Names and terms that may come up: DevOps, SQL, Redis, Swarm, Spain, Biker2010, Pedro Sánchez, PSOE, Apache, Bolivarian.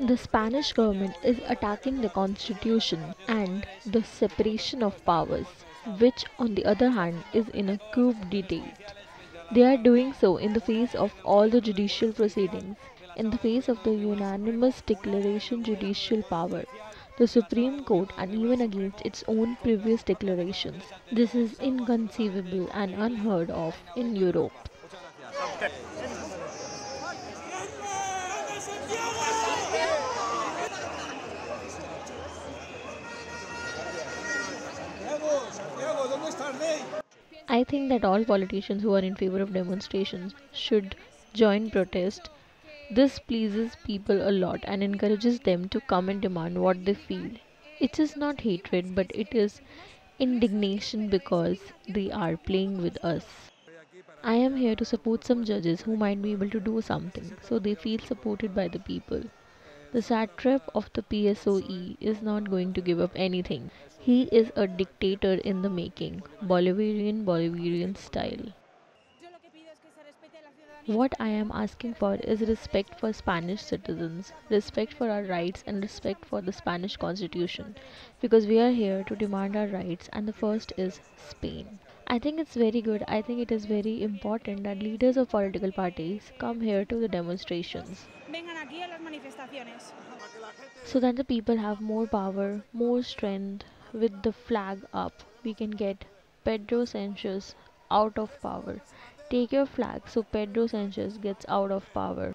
The Spanish government is attacking the constitution and the separation of powers, which on the other hand is in a coup d'etat. They are doing so in the face of all the judicial proceedings, in the face of the unanimous declaration judicial power, the Supreme Court, and even against its own previous declarations. This is inconceivable and unheard of in Europe. I think that all politicians who are in favor of demonstrations should join protest. This pleases people a lot and encourages them to come and demand what they feel. It is not hatred, but it is indignation because they are playing with us. I am here to support some judges who might be able to do something, so they feel supported by the people. The satrap of the PSOE is not going to give up anything. He is a dictator in the making, Bolivarian style. What I am asking for is respect for Spanish citizens, respect for our rights, and respect for the Spanish constitution, because we are here to demand our rights, and the first is Spain. I think it's very good. I think it is very important that leaders of political parties come here to the demonstrations, so that the people have more power, more strength. With the flag up, we can get Pedro Sánchez out of power. Take your flag so Pedro Sánchez gets out of power.